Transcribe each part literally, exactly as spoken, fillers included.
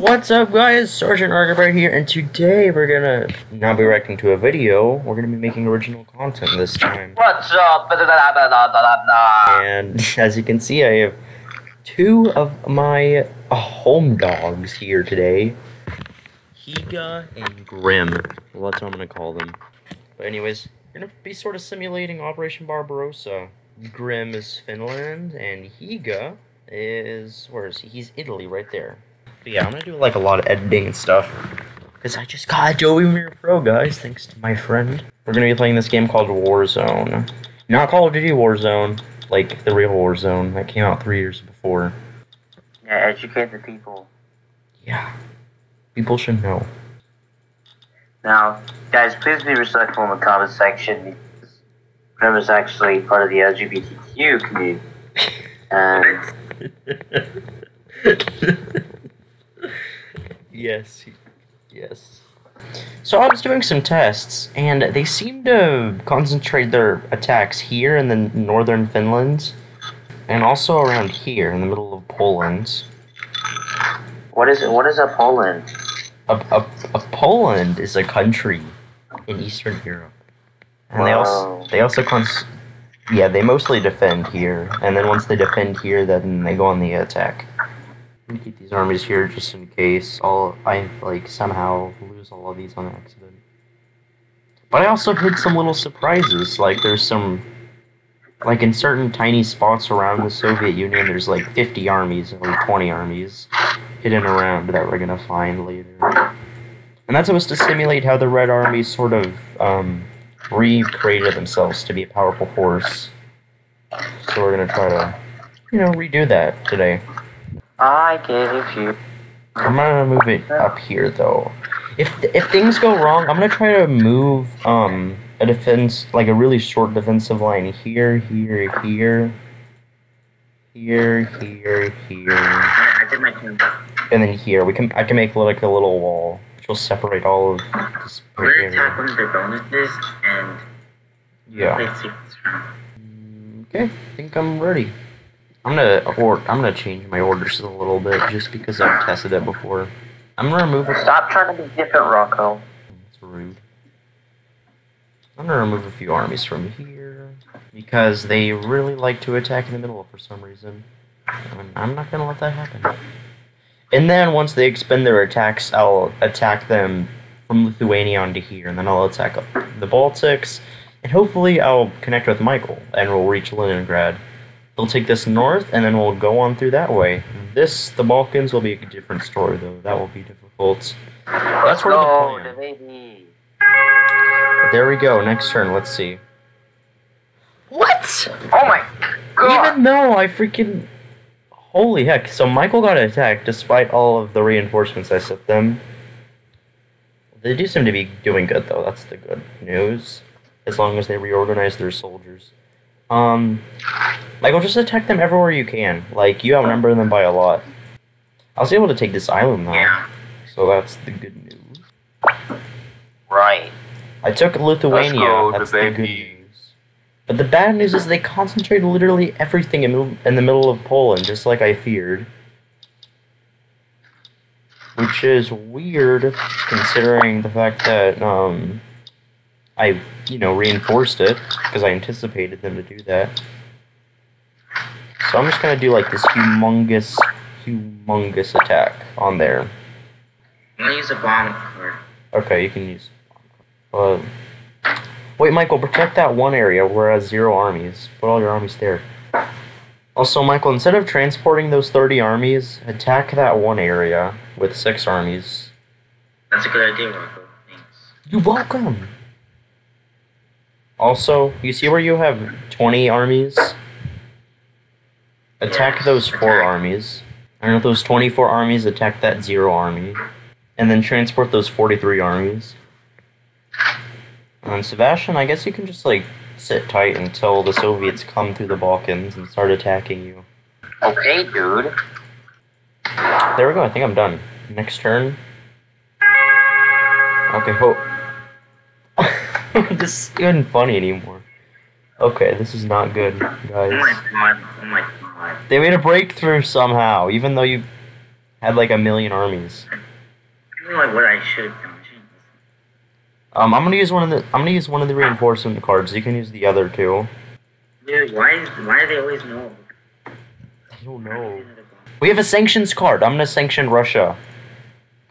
What's up, guys? Sergeant Argubright here, and today we're gonna now be reacting to a video. We're gonna be making original content this time. What's up? And as you can see, I have two of my home dogs here today, Higa and Grim. Well, that's what I'm gonna call them. But anyways, we're gonna be sort of simulating Operation Barbarossa. Grim is Finland, and Higa is, where is he? He's Italy, right there. But yeah, I'm gonna do like a lot of editing and stuff, because I just got Adobe Premiere Pro, guys, thanks to my friend. We're gonna be playing this game called Warzone. Not Call of Duty Warzone, like the real Warzone that came out three years before. Yeah, educate the people. Yeah, people should know. Now, guys, please be respectful in the comment section, because Grim is actually part of the L G B T Q community. And... Yes, yes. So I was doing some tests, and they seem to concentrate their attacks here in the northern Finland, and also around here in the middle of Poland. What is it? What is a Poland? A, a, a Poland is a country in Eastern Europe, and wow. they also they also con yeah they mostly defend here, and then once they defend here, then they go on the attack. I'm gonna keep these armies here just in case I'll, I like somehow lose all of these on accident. But I also hid some little surprises, like there's some, like in certain tiny spots around the Soviet Union, there's like fifty armies or like twenty armies hidden around that we're gonna find later. And that's supposed to simulate how the Red Army sort of um, recreated themselves to be a powerful force. So we're gonna try to, you know, redo that today. I gave you. I'm gonna move it up here though. If if things go wrong, I'm gonna try to move um a defense, like a really short defensive line here, here, here, here, here, here. I did my turn. And then here we can I can make like a little wall, which will separate all of this. We're tackling the bonuses and yeah. Okay, I think I'm ready. I'm gonna or I'm gonna change my orders a little bit just because I've tested it before. I'm gonna remove. A Stop trying to be different, Rocco. That's rude. I'm gonna remove a few armies from here because they really like to attack in the middle for some reason. And I'm not gonna let that happen. And then once they expend their attacks, I'll attack them from Lithuania onto here, and then I'll attack up the Baltics, and hopefully I'll connect with Michael, and we'll reach Leningrad. We'll take this north, and then we'll go on through that way. This, the Balkans, will be a different story, though. That will be difficult. That's where oh, the plan. There we go. Next turn. Let's see. What? Oh my god! Even though I freaking... Holy heck. So Michael got attacked despite all of the reinforcements I sent them. They do seem to be doing good, though. That's the good news. As long as they reorganize their soldiers. Um... Michael, just attack them everywhere you can. Like, you outnumber them by a lot. I was able to take this island, though. Yeah. So that's the good news. Right. I took Lithuania. Go, that's the, the good news. But the bad news is they concentrated literally everything in, in the middle of Poland, just like I feared. Which is weird, considering the fact that, um... I, you know, reinforced it, because I anticipated them to do that. So I'm just gonna do like this humongous, humongous attack on there. I'm gonna use a bomb core. Okay, you can use. Uh, wait, Michael, protect that one area where it has zero armies. Put all your armies there. Also, Michael, instead of transporting those thirty armies, attack that one area with six armies. That's a good idea, Michael. Thanks. You're welcome. Also, you see where you have twenty armies? Attack those four armies. I don't know, those twenty-four armies, attack that zero army. And then transport those forty-three armies. And then Sebastian, I guess you can just, like, sit tight until the Soviets come through the Balkans and start attacking you. Okay, dude. There we go, I think I'm done. Next turn. Okay, hope. This isn't funny anymore. Okay, this is not good, guys. Oh my, oh my. They made a breakthrough somehow, even though you had like a million armies. I don't know what I should have done. Um, I'm gonna use one of the I'm gonna use one of the reinforcement cards. You can use the other two. Dude, why is why do they always know? I don't know. We have a sanctions card. I'm gonna sanction Russia.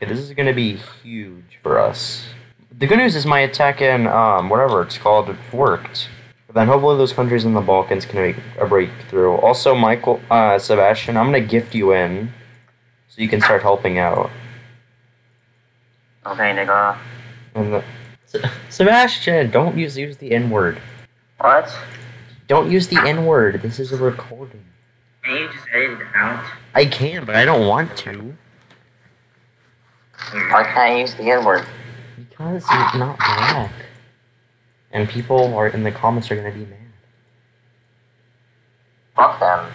Okay, this is gonna be huge for us. The good news is my attack in um whatever it's called it worked. But then hopefully those countries in the Balkans can make a breakthrough. Also, Michael, uh, Sebastian, I'm gonna gift you in, so you can start helping out. Okay, nigga. And the Sebastian, don't use use the N-word. What? Don't use the N-word. This is a recording. Can you just edit it out? I can, but I don't want to. Why can't I use the N-word? Because it's not black. And people are in the comments are gonna be mad. Fuck them.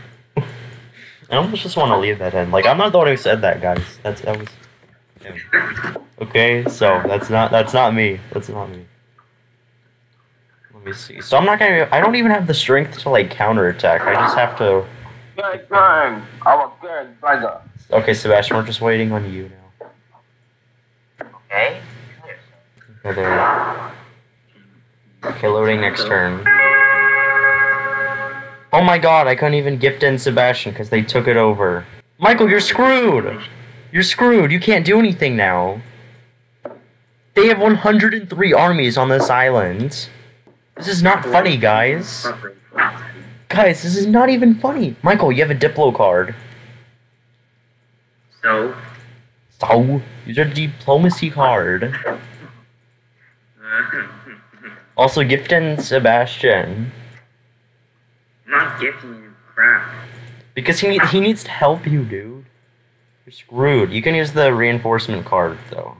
I almost just want to leave that in. Like I'm not the one who said that, guys. That's that was. Yeah. Okay, so that's not that's not me. That's not me. Let me see. So I'm not gonna. I don't even have the strength to like counterattack. I just have to. Good time. I was good, brother. Okay, Sebastian, we're just waiting on you now. Okay. Okay, there you go. Okay, loading next turn. Oh my God! I couldn't even gift in Sebastian because they took it over. Michael, you're screwed. You're screwed. You can't do anything now. They have one hundred three armies on this island. This is not funny, guys. Guys, this is not even funny. Michael, you have a Diplo card. So? So? Use your diplomacy card. Also, gift in Sebastian. I'm not gifting you crap. Because he, he needs to help you, dude. You're screwed. You can use the reinforcement card, though.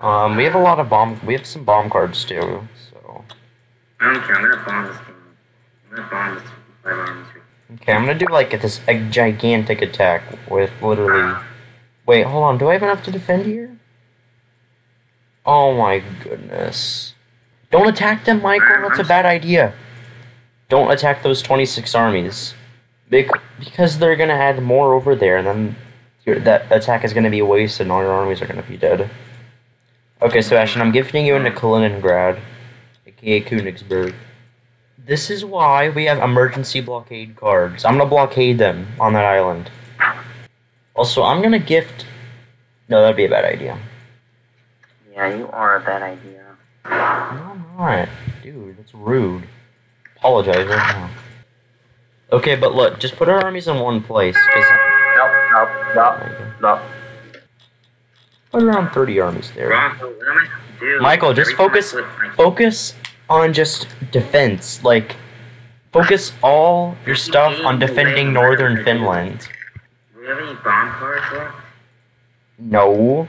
Um, we have a lot of bomb. We have some bomb cards too. So. I don't care. I'm gonna bomb this game. I'm gonna bomb this by arms. Okay, I'm gonna do like a, this a gigantic attack with literally. Wait, hold on. Do I have enough to defend here? Oh my goodness! Don't attack them, Michael. That's a bad idea. Don't attack those twenty-six armies, because they're gonna add more over there, and then your, that attack is gonna be wasted, and all your armies are gonna be dead. Okay, Sebastian, I'm gifting you into Kaliningrad, aka Königsberg. This is why we have emergency blockade cards. I'm gonna blockade them on that island. Also, I'm gonna gift... No, that'd be a bad idea. Yeah, you are a bad idea. No, I'm not. Dude, that's rude. Apologize right now. Okay, but look, just put our armies in one place. Nope, nope, nope, nope. Put around thirty armies there. Michael, just focus focus on just defense. Like, focus all your stuff on defending northern Finland. Do you have any bomb cards left? No.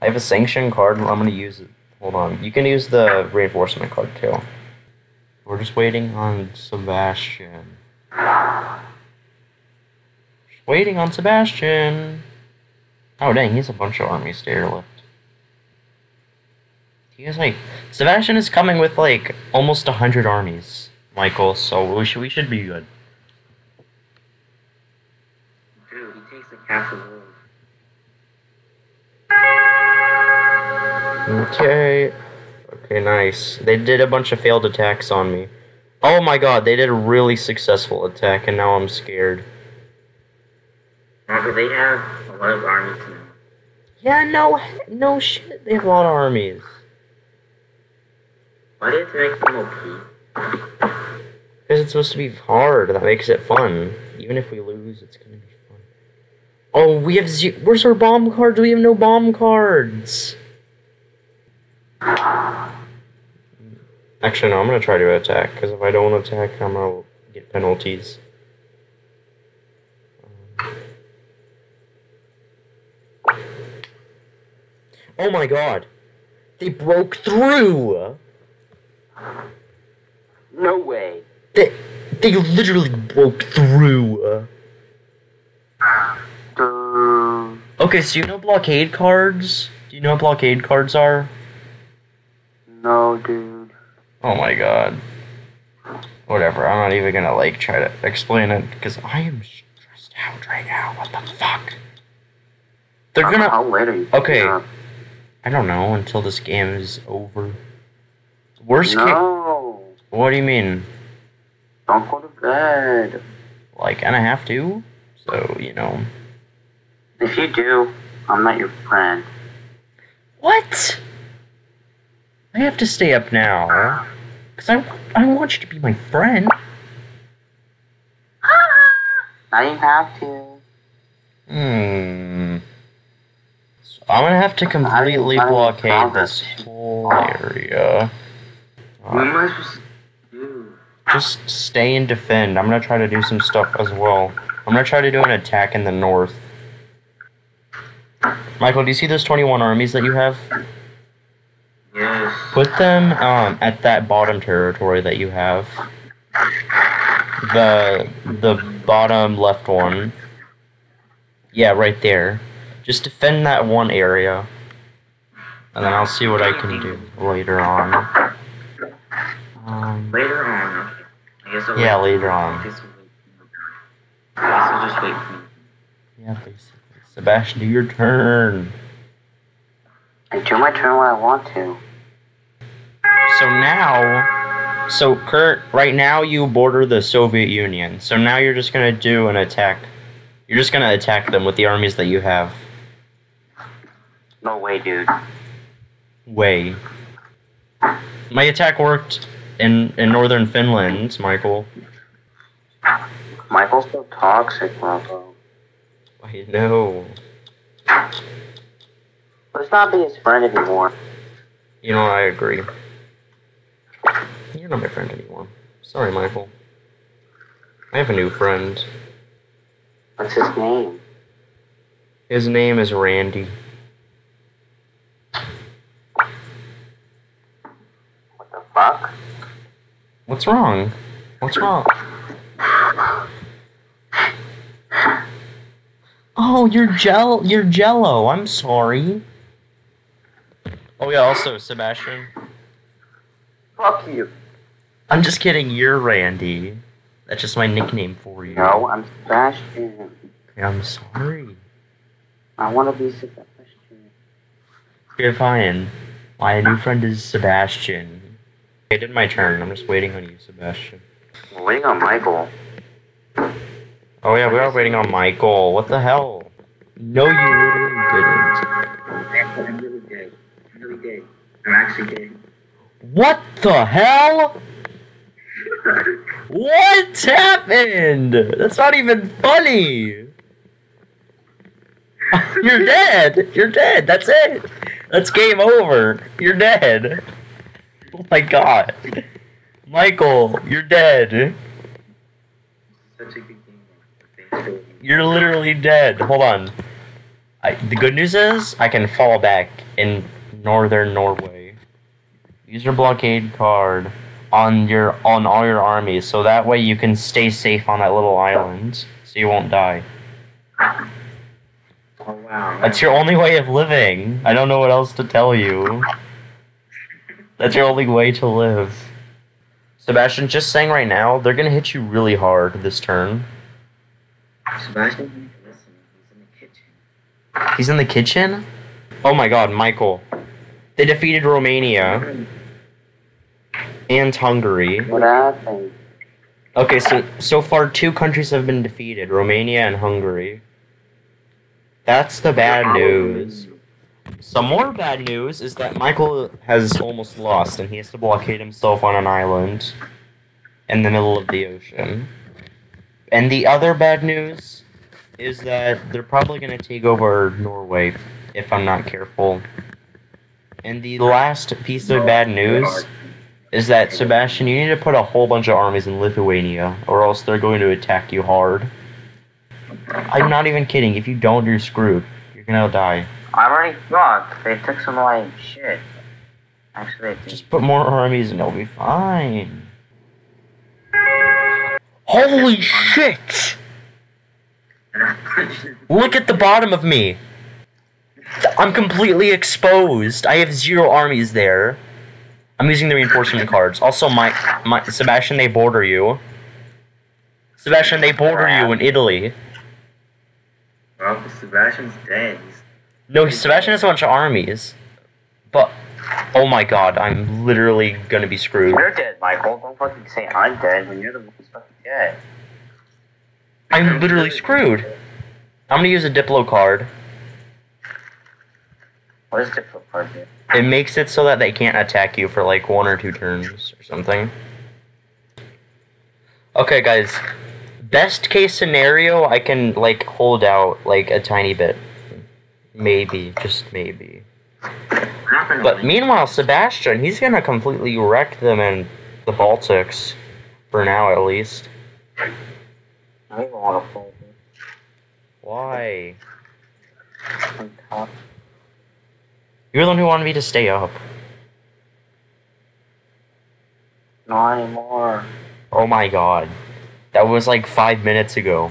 I have a sanction card, and I'm going to use it. Hold on. You can use the reinforcement card, too. We're just waiting on Sebastian. Just waiting on Sebastian. Oh dang, he has a bunch of armies there left. He has like Sebastian is coming with like almost a hundred armies, Michael. So we should we should be good. Dude, he takes like half the world. Okay, okay, nice. They did a bunch of failed attacks on me. Oh my God, they did a really successful attack, and now I'm scared. Michael, they have a lot of armies now. Yeah, no, no shit. They have a lot of armies. Why did they make them O P? Because it's supposed to be hard. That makes it fun. Even if we lose, it's gonna be fun. Oh, we have zero. Where's our bomb cards? We have no bomb cards. Actually, no. I'm gonna try to attack. Because if I don't attack, I'm gonna get penalties. Oh my God! They broke through! No way! They, they literally broke through! Okay, so you know blockade cards? Do you know what blockade cards are? No, dude. Oh my God. Whatever, I'm not even gonna like try to explain it, because I am stressed out right now. What the fuck? They're gonna. How late are you? Okay. Yeah. I don't know until this game is over. Worst case. No. Ca what do you mean? Don't go to bed. Like, and I have to. So you know. If you do, I'm not your friend. What? I have to stay up now. Cause I I want you to be my friend. I didn't have to. Hmm. So I'm gonna have to completely blockade this whole area. What am I supposed to do? Just stay and defend. I'm gonna try to do some stuff as well. I'm gonna try to do an attack in the north. Michael, do you see those twenty-one armies that you have? Yes. Put them um, at that bottom territory that you have. The the bottom left one. Yeah, right there. Just defend that one area. And then I'll see what I can do later on. Um, later on. I guess I'll yeah, later on. I guess I'll just wait for me. Yeah, basically. Sebastian, do your turn. I do my turn when I want to. So now... So, Kurt, right now you border the Soviet Union. So now you're just going to do an attack. You're just going to attack them with the armies that you have. No way, dude. Way. My attack worked in, in northern Finland, Michael. Michael's so toxic, Michael. I know. Let's not be his friend anymore. You know, I agree. You're not my friend anymore. Sorry, Michael. I have a new friend. What's his name? His name is Randy. What the fuck? What's wrong? What's wrong? Oh, you're gel. You're Jello. I'm sorry. Oh yeah. Also, Sebastian. Fuck you. I'm just kidding, you're Randy. That's just my nickname for you. No, I'm Sebastian. Okay, I'm sorry. I want to be Sebastian. You're fine. My new friend is Sebastian. I did my turn. I'm just waiting on you, Sebastian. We're waiting on Michael. Oh yeah, we are waiting on Michael. What the hell? No, you literally didn't. I'm really gay. I'm really gay. I'm actually gay. What the hell? What happened? That's not even funny. You're dead. You're dead. That's it. That's game over. You're dead. Oh my god. Michael, you're dead. You're literally dead. Hold on. I, the good news is I can fall back in northern Norway. Use your blockade card on your on all your armies, so that way you can stay safe on that little island, so you won't die. Oh wow! That's your only way of living. I don't know what else to tell you. That's your only way to live. Sebastian, just saying right now, they're gonna hit you really hard this turn. Sebastian, listen, he's in the kitchen. He's in the kitchen? Oh my God, Michael! They defeated Romania. And Hungary. What happened? Okay, so so far two countries have been defeated, Romania and Hungary. That's the bad news. Some more bad news is that Michael has almost lost and he has to blockade himself on an island in the middle of the ocean. And the other bad news is that they're probably gonna take over Norway if I'm not careful. And the last piece of bad news is that, Sebastian, you need to put a whole bunch of armies in Lithuania, or else they're going to attack you hard. I'm not even kidding. If you don't, you're screwed. You're gonna die. I already thought they took some like shit. Actually, just put more armies and they'll be fine. Holy shit! Look at the bottom of me. I'm completely exposed. I have zero armies there. I'm using the reinforcement cards. Also, my, my Sebastian, they border you. Sebastian, they border you in Italy. Well, Sebastian's dead. He's no, he's Sebastian dead. Has a bunch of armies. But, oh my god, I'm literally gonna be screwed. You're dead, Michael. Don't fucking say I'm dead when you're the one who's fucking dead. I'm literally screwed. I'm gonna use a Diplo card. What does Diplo card do? It makes it so that they can't attack you for like one or two turns or something. Okay, guys. Best case scenario, I can like hold out like a tiny bit. Maybe, just maybe. But meanwhile, Sebastian, he's gonna completely wreck them in the Baltics. For now, at least. I don't want to play this. Why? I'm tough. You're the one who wanted me to stay up. Not anymore. Oh my god. That was like five minutes ago.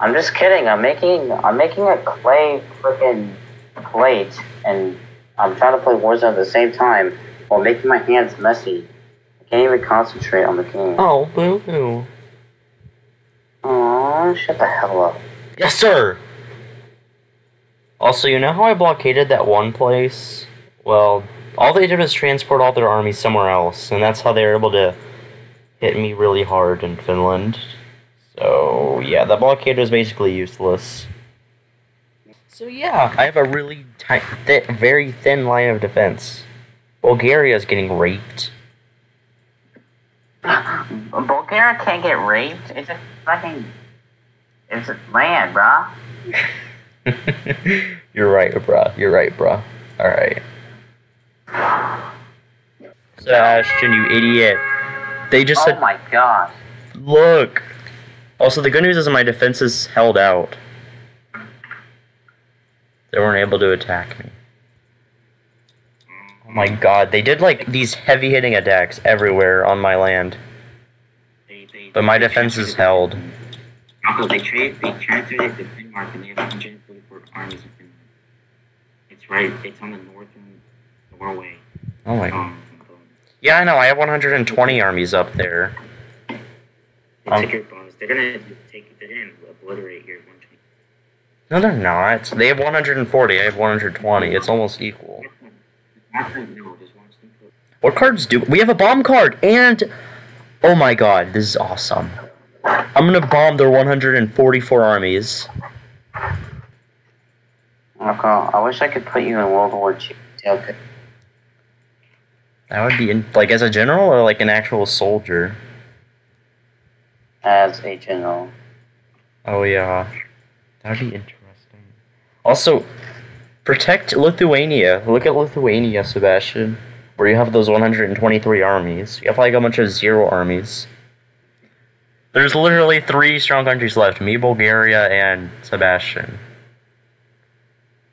I'm just kidding. I'm making I'm making a clay frickin' plate, and I'm trying to play Warzone at the same time while making my hands messy. I can't even concentrate on the game. Oh, boo-hoo. Aw, shut the hell up. Yes, sir! Also, you know how I blockaded that one place? Well, all they did was transport all their armies somewhere else, and that's how they were able to hit me really hard in Finland. So, yeah, that blockade was basically useless. So, yeah, I have a really tight, th very thin line of defense. Bulgaria's getting raped. Bulgaria can't get raped. It's a fucking... It's a land, brah. You're right, bruh. You're right, bruh. Alright. Sebastian, you idiot. They just said... Oh my god. Look. Also, the good news is my defense is held out. They weren't able to attack me. Oh my god. They did, like, these heavy-hitting attacks everywhere on my land. They, they, but my defense is held. They trade, they transferred it to Denmark, and they have one hundred forty-four armies in Finland. It's right, it's on the northern Norway. Oh my god. Yeah, I know, I have one hundred twenty armies up there. They um, took your bonus. They're gonna take it in, obliterate your one hundred twenty. No, they're not. They have one hundred forty, I have one hundred twenty. It's almost equal. What cards do we have? A bomb card, and oh my god, this is awesome. I'm gonna bomb their one hundred forty-four armies. Michael, I wish I could put you in World War Two. Okay. That would be in, like as a general or like an actual soldier? As a general. Oh yeah. That'd be interesting. Also, protect Lithuania. Look at Lithuania, Sebastian. Where you have those one hundred twenty-three armies. You have like a bunch of zero armies. There's literally three strong countries left. Me, Bulgaria, and Sebastian.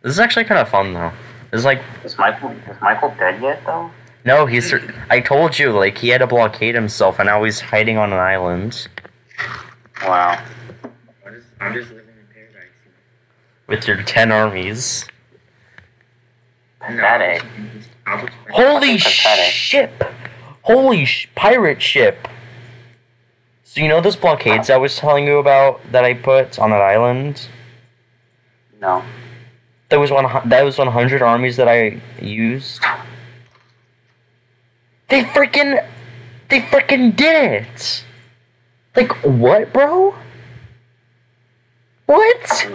This is actually kind of fun, though. This is like... Is Michael, is Michael dead yet, though? No, he's... I told you, like, he had to blockade himself, and now he's hiding on an island. Wow. I'm just, I'm just living in paradise. With your ten armies. Pathetic. Holy ship! Holy sh pirate ship! So you know those blockades I was telling you about that I put on that island? No. That was one. That was one hundred armies that I used. They freaking, they freaking did it! Like what, bro? What?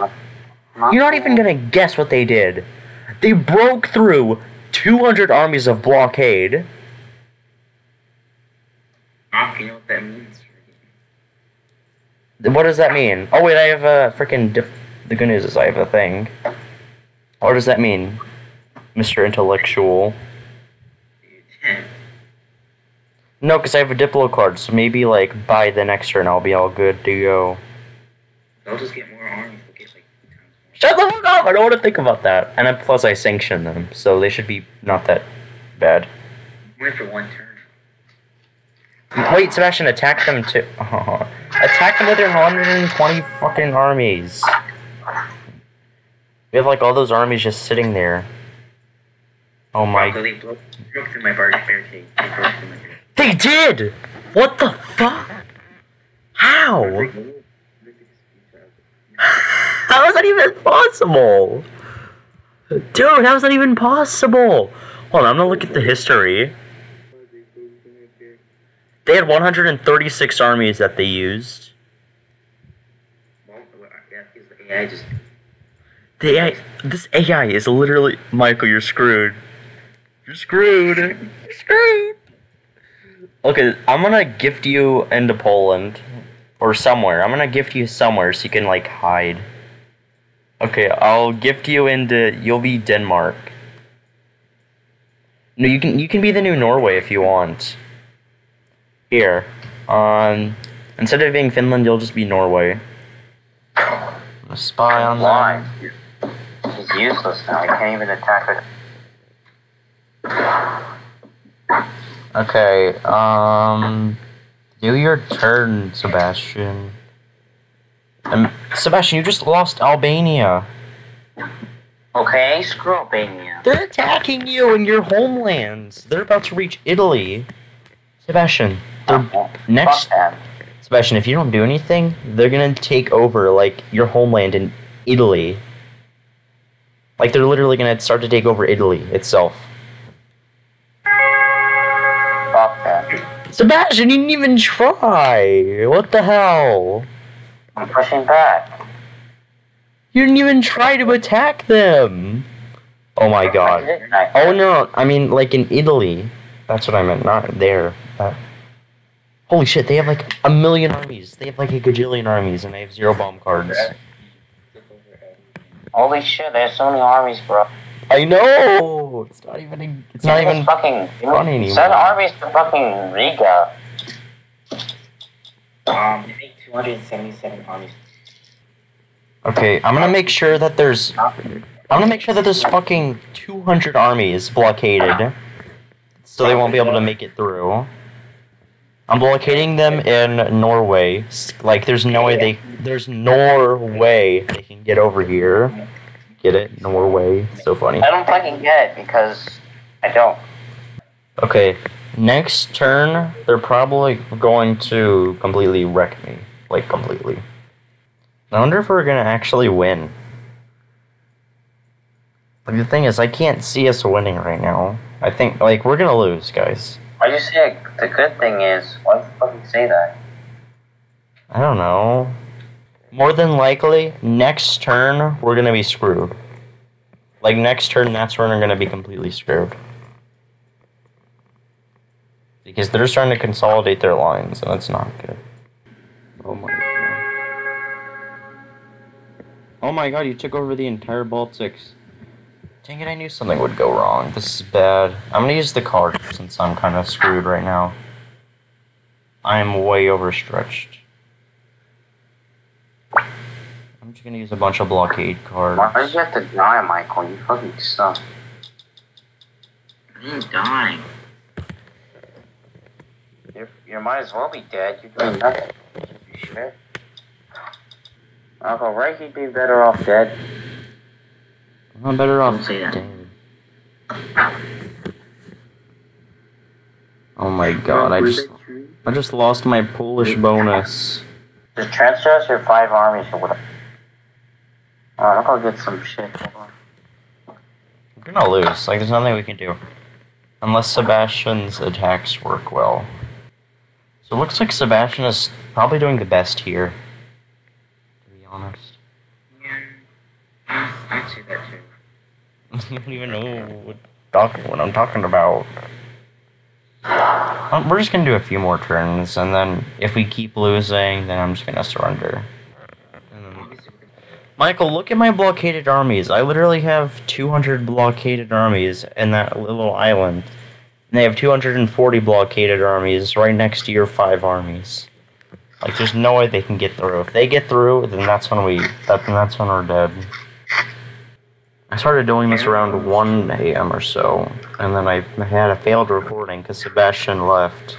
You're not even gonna guess what they did. They broke through two hundred armies of blockade. You know what that means? What does that mean? Oh wait, I have a freaking dip. The good news is I have a thing. What does that mean, Mister Intellectual? No, because I have a Diplo card, so maybe like by the next turn I'll be all good to go. I'll just get more arms. We'll get like two times more. Shut the fuck up! I don't want to think about that. And I, plus I sanction them, so they should be not that bad. Wait for one turn. Wait, Sebastian, attack them too. Oh, attack them with their one hundred twenty fucking armies. We have like all those armies just sitting there. Oh my. They broke through my barricade. They did! What the fuck? How? How's that even possible? Dude, how's that even possible? Hold on, I'm gonna look at the history. They had one hundred thirty-six armies that they used. The A I, this A I is literally... Michael, you're screwed. You're screwed. You're screwed. Okay, I'm gonna gift you into Poland. Or somewhere. I'm gonna gift you somewhere so you can, like, hide. Okay, I'll gift you into... You'll be Denmark. No, you can, you can be the new Norway if you want. Here. Um, instead of being Finland, you'll just be Norway. I'm gonna spy on that. He's useless now. I can't even attack it. Okay, um... do your turn, Sebastian. Um, Sebastian, you just lost Albania. Okay, screw Albania. They're attacking you in your homelands. They're about to reach Italy. Sebastian, they're next... Sebastian, if you don't do anything, they're gonna take over, like, your homeland in Italy. Like, they're literally gonna start to take over Italy itself. Sebastian, you didn't even try! What the hell? I'm pushing back. You didn't even try to attack them! Oh my god. Oh no, I mean, like in Italy. That's what I meant, not there. That... Holy shit, they have like a million armies. They have like a gajillion armies and they have zero bomb cards. Holy shit, there's so many armies, bro. I know! It's not even... It's not even fucking funny anymore. Send armies to fucking Riga. Um, they make two hundred seventy-seven armies. Okay, I'm gonna make sure that there's... I'm gonna make sure that there's fucking two hundred armies blockaded. So they won't be able to make it through. I'm blockading them in Norway. Like, there's no way they... There's no way they can get over here. Get it? Norway. So funny. I don't fucking get it because I don't. Okay, next turn, they're probably going to completely wreck me. Like, completely. I wonder if we're gonna actually win. Like, the thing is, I can't see us winning right now. I think, like, we're gonna lose, guys. Why do you say it? The good thing is, why the fuck do you say that? I don't know. More than likely, next turn, we're going to be screwed. Like, next turn, that's when we're going to be completely screwed. Because they're starting to consolidate their lines, and that's not good. Oh my god. Oh my god, you took over the entire Baltics. Dang it, I knew something would go wrong. This is bad. I'm going to use the card, since I'm kind of screwed right now. I'm way overstretched. I'm just gonna use a bunch of blockade cards. Why did you have to die, Michael? You fucking suck. I didn't die. You're, you might as well be dead. You're doing nothing. You sure? Michael, right? He'd be better off dead. I'm better off dead. Oh my god! I just I just lost my Polish bonus. Just transfer us your five armies or whatever. Alright, I'll go get some shit. We're gonna lose. Like, there's nothing we can do. Unless Sebastian's attacks work well. So it looks like Sebastian is probably doing the best here. To be honest. Yeah. I'd say that too. I don't even know what, talk, what I'm talking about. Um, we're just gonna do a few more turns, and then if we keep losing, then I'm just gonna surrender. Michael, look at my blockaded armies. I literally have two hundred blockaded armies in that little island. And they have two hundred forty blockaded armies right next to your five armies. Like, there's no way they can get through. If they get through, then that's when we... That, then that's when we're dead. I started doing this around one A M or so. And then I had a failed recording because Sebastian left.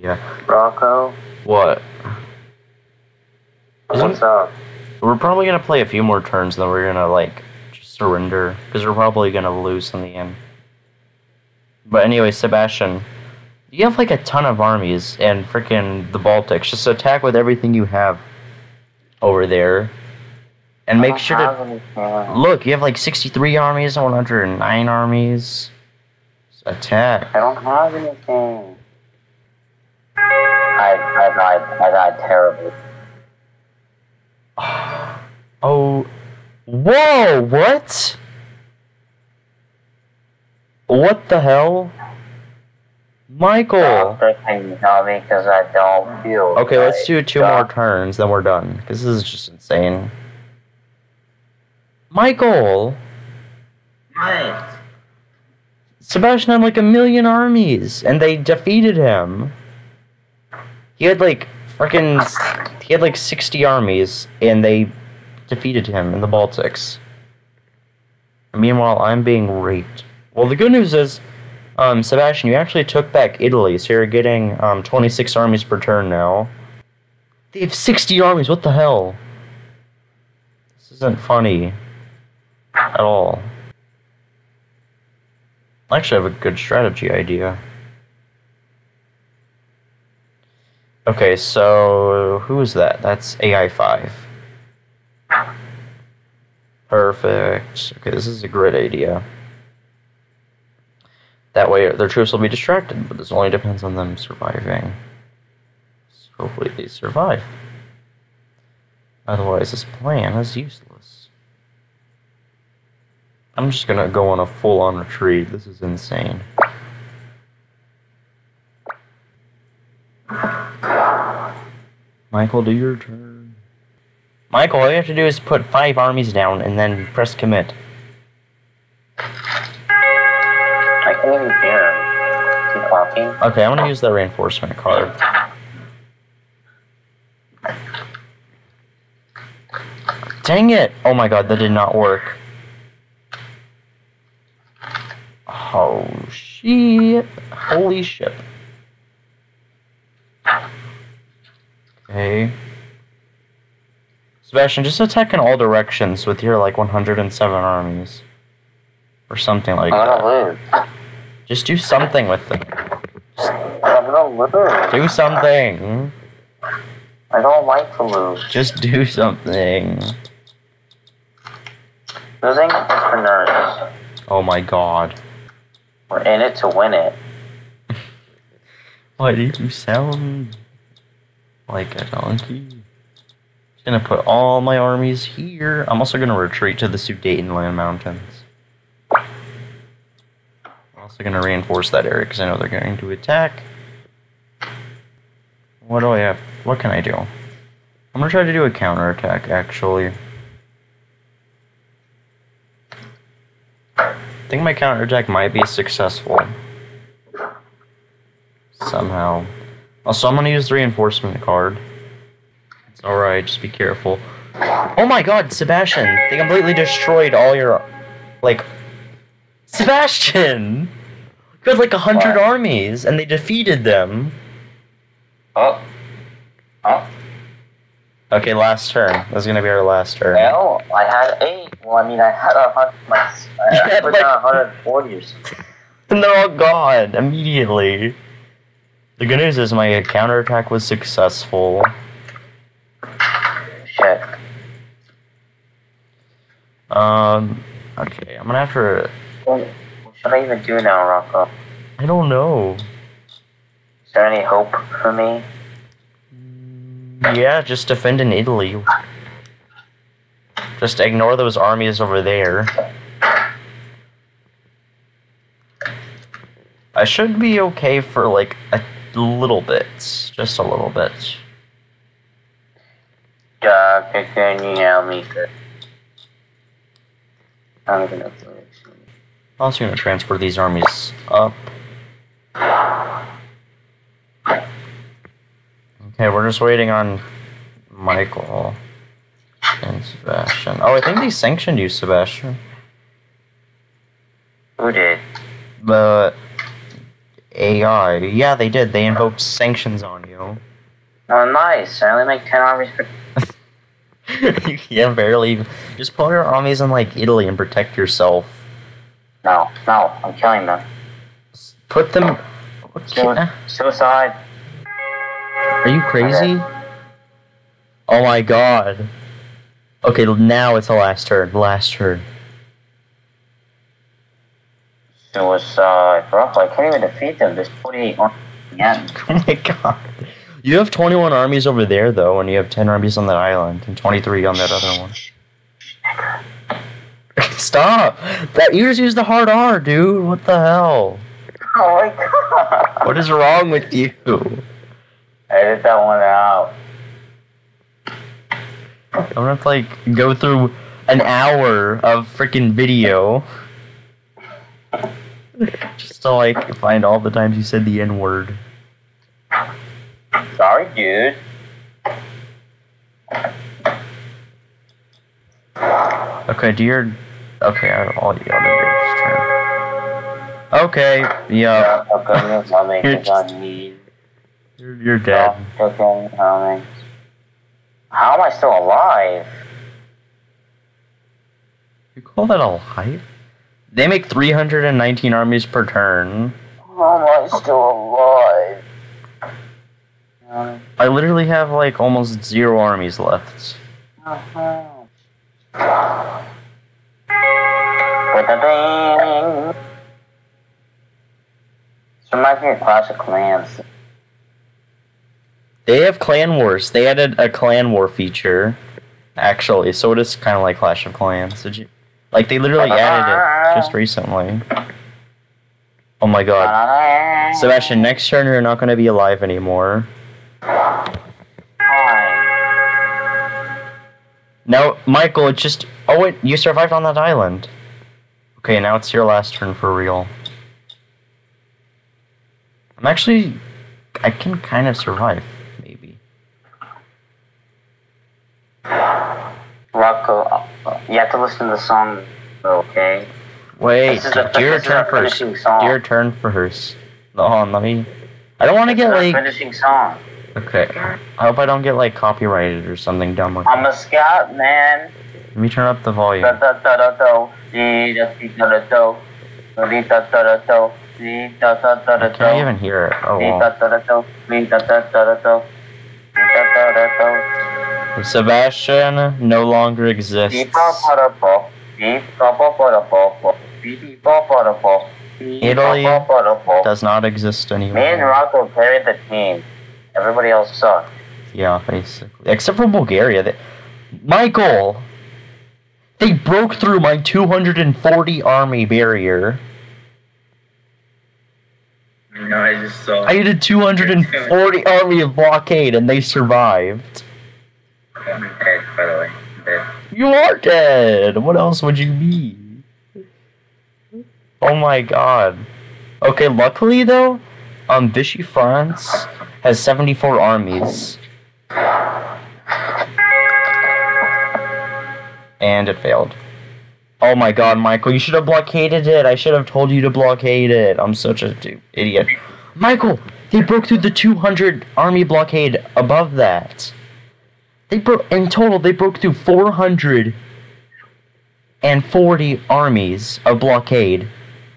Yeah. Rocco? What? What's up? We're probably going to play a few more turns, and then we're going to, like, just surrender. Because we're probably going to lose in the end. But anyway, Sebastian, you have, like, a ton of armies and freaking the Baltics. Just attack with everything you have over there. And make sure to look. You have like sixty-three armies and one hundred nine armies. Attack. I don't have anything. I I died. I died terribly. Oh, whoa! What? What the hell, Michael? Uh, first thing you tell me because I don't feel. Okay, right. Let's do two yeah. more turns, then we're done. Because this is just insane. Michael. Right. Sebastian had like a million armies, and they defeated him. He had like freaking, he had like sixty armies, and they defeated him in the Baltics. And meanwhile, I'm being raped. Well, the good news is, um, Sebastian, you actually took back Italy, so you're getting um, twenty-six armies per turn now. They have sixty armies, what the hell? This isn't funny at all. I actually have a good strategy idea. Okay, so who is that? That's A I five. Perfect. Okay, this is a great idea. That way their troops will be distracted, but this only depends on them surviving. So hopefully they survive. Otherwise this plan is useless. I'm just gonna go on a full-on retreat. This is insane. Michael, do your turn. Michael, all you have to do is put five armies down and then press commit. I can't even hear. Keep walking. Okay, I'm gonna use the reinforcement card. Dang it! Oh my god, that did not work. Oh, shit. Holy shit. Okay. Sebastian, just attack in all directions with your, like, one hundred seven armies. Or something like I that. Don't lose. Just do something with them. Just I'm gonna lose. Do something. I don't like to lose. Just do something. Losing is for nerds. Oh, my God. We're in it to win it. Why do you sound like a donkey? I'm just gonna put all my armies here. I'm also gonna retreat to the Sudetenland Mountains. I'm also gonna reinforce that area because I know they're going to attack. What do I have? What can I do? I'm gonna try to do a counterattack, actually. I think my counterattack might be successful. Somehow. Also, I'm gonna use the reinforcement card. It's alright, just be careful. Oh my god, Sebastian! They completely destroyed all your... Like... Sebastian! You had like a hundred armies, and they defeated them. Oh. Oh. Okay, last turn. That's gonna be our last turn. Well, I had eight. Well, I mean, I had a hundred. I had like one hundred forty or something. And they're all gone immediately. The good news is my counterattack was successful. Shit. Um. Okay, I'm gonna have to. What should I even do now, Rocco? I don't know. Is there any hope for me? Yeah, just defend in Italy. Just ignore those armies over there. I should be okay for like a little bit. Just a little bit. Doctor, can you help me? I'm gonna also gonna transfer these armies up. Okay, we're just waiting on Michael and Sebastian. Oh, I think they sanctioned you, Sebastian. Who did? The A I. Yeah, they did. They invoked sanctions on you. Oh, nice. I only make ten armies per... Yeah, barely. Just pull your armies in, like, Italy and protect yourself. No, no. I'm killing them. Put them... Okay. Suicide. Are you crazy? Okay. Oh my god. Okay, now it's the last turn. Last turn. So it's uh, roughly, I can't even defeat them. There's forty-eight armies again. Oh my god. You have twenty-one armies over there, though, and you have ten armies on that island, and twenty-three on that other one. Stop! That, you just used the hard R, dude. What the hell? Oh my god. What is wrong with you? Edit that one out. I'm gonna have to, like, go through an hour of freaking video just to, like, find all the times you said the N-word. Sorry, dude. Okay, do your... Okay, I have all you gotta do. Okay, yeah. You're, just, you're, you're dead. How am I still alive? You call that alive? They make three hundred nineteen armies per turn. How am I still alive? I literally have like almost zero armies left. Uh-huh. With a bang! This reminds me of Clash of Clans. They have clan wars. They added a clan war feature, actually, so it is kind of like Clash of Clans. Did you, like, they literally added it just recently. Oh my god. Sebastian, next turn you're not going to be alive anymore. Now, Michael, it's just... Oh, wait, you survived on that island. Okay, now it's your last turn for real. I'm actually... I can kind of survive. Rocco, you have to listen to the song, okay? Wait, your turn first. Your turn first. Hold on, let me... I don't want to get, like... finishing song. Okay. I hope I don't get, like, copyrighted or something dumb like that. I'm a scout, man. Let me turn up the volume. I can't even hear it. Oh, wow. Sebastian no longer exists. Italy does not exist anymore. Me and Rocco carried the team. Everybody else sucked. Yeah, basically. Except for Bulgaria. They Michael! They broke through my two hundred forty army barrier. No, I just saw. I did a two hundred forty army of blockade and they survived. I'm dead, by the way. I'm dead. You are dead! What else would you be? Oh my god. Okay, luckily though, um, Vichy France has seventy-four armies. And it failed. Oh my god, Michael, you should have blockaded it! I should have told you to blockade it! I'm such a dude, idiot. Michael! They broke through the two hundred army blockade above that. They broke in total. They broke through four hundred and forty armies of blockade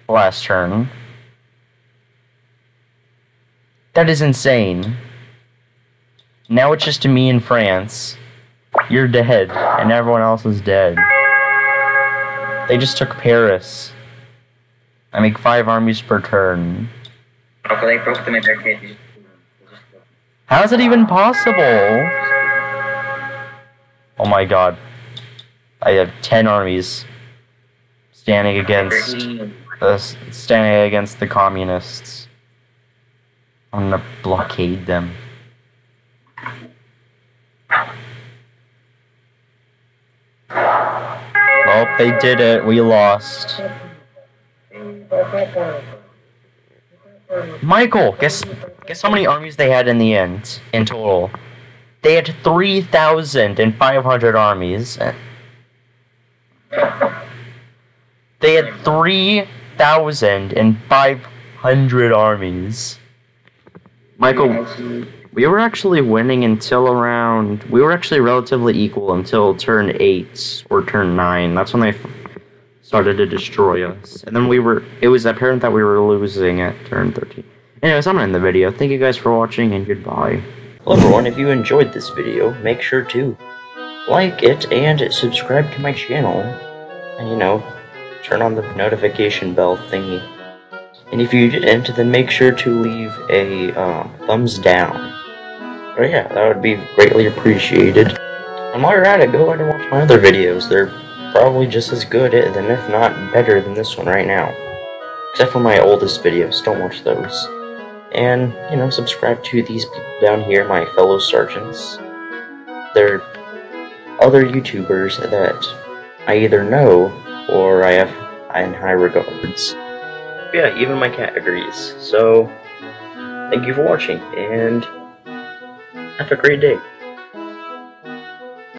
last turn. That is insane. Now it's just me and France. You're dead, and everyone else is dead. They just took Paris. I make five armies per turn. Okay, they broke them in their cage. How is it even possible? Oh my god. I have ten armies standing against the, standing against the communists. I'm gonna blockade them. Well, they did it. We lost. Michael, guess guess how many armies they had in the end, in total. They had three thousand five hundred armies. They had three thousand five hundred armies. Michael, we were actually winning until around... We were actually relatively equal until turn eight or turn nine. That's when they started to destroy us. And then we were... It was apparent that we were losing at turn thirteen. Anyways, I'm gonna end the video. Thank you guys for watching, and goodbye. Hello everyone, if you enjoyed this video, make sure to like it and subscribe to my channel, and you know, turn on the notification bell thingy. And if you didn't, then make sure to leave a uh, thumbs down. Oh yeah, that would be greatly appreciated. And while you're at it, go ahead and watch my other videos. They're probably just as good, at them, if not better than this one right now. Except for my oldest videos, don't watch those. And, you know, subscribe to these people down here, my fellow sergeants. They're other YouTubers that I either know, or I have in high regards. But yeah, even my cat agrees. So, thank you for watching, and have a great day.